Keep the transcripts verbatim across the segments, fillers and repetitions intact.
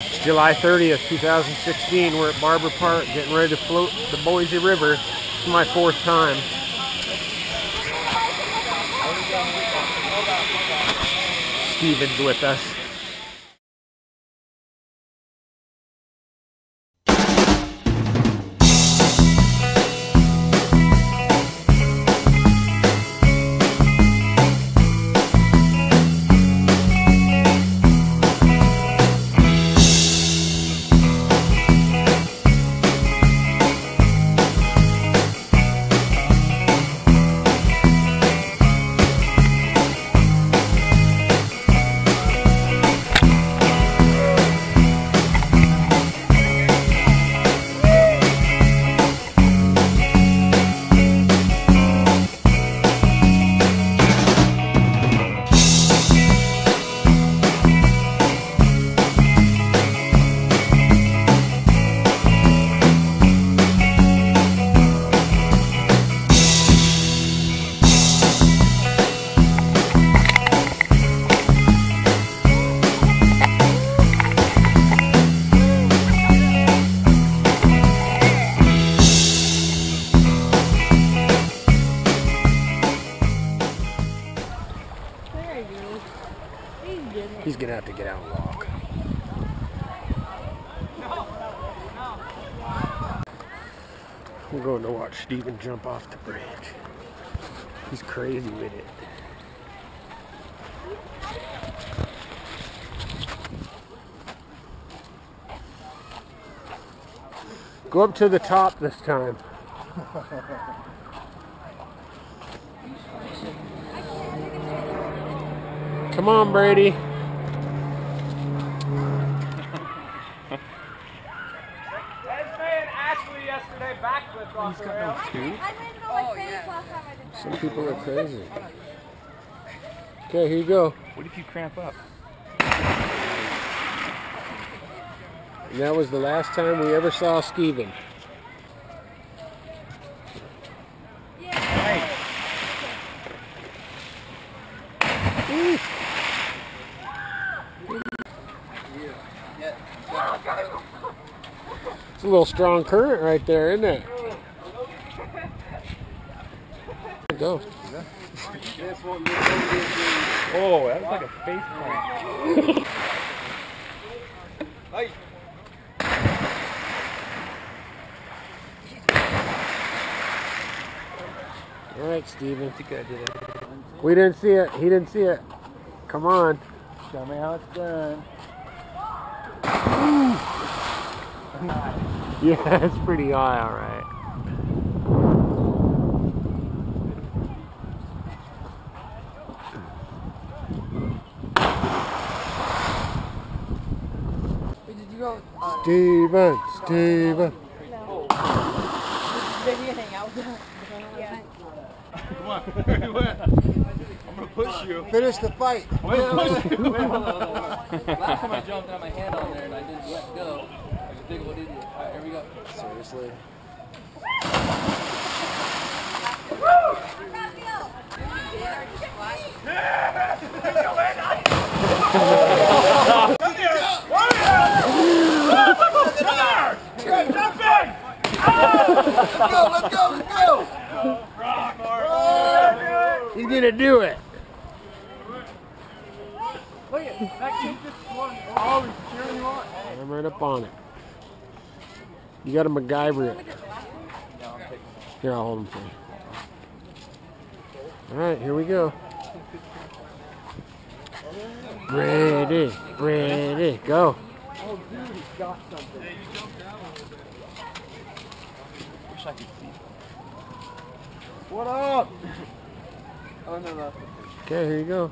July thirtieth, two thousand sixteen, we're at Barber Park getting ready to float the Boise River. This is my fourth time. Steven's with us. He's gonna have to get out and walk. We're going to watch Steven jump off the bridge. He's crazy with it. Go up to the top this time. Come on, Brady. Some people are crazy. Okay, here you go. What if you cramp up? And that was the last time we ever saw Steven. Yeah. Hey. It's a little strong current right there, isn't it? Go. Oh, that was like a face plant. All right, Steven. We didn't see it. He didn't see it. Come on. Show me how it's done. Yeah, it's pretty high, all right. Steven, Steven. No. Did you hang out with him? Yeah. Come on, I'm gonna push you. Finish the fight. Wait, push you. Wait, hold on, hold on. Last time I jumped, I had my hand on there and I didn't let go. I was a big old idiot. All right, here we go. Seriously. Let's go, let's go, let's go! Oh, he's gonna do it. Look at that kid just won. Oh, he's cheering you on. I'm right up on it. You gotta MacGyver it. Here, I'll hold him for you. Alright, here we go. Brady, Brady, go. Oh, dude, he's got something. Hey, you jumped down. I could see. What up? Oh, no, no. Okay, here you go.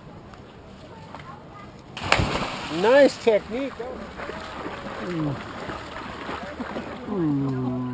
Nice technique. Ooh. Ooh.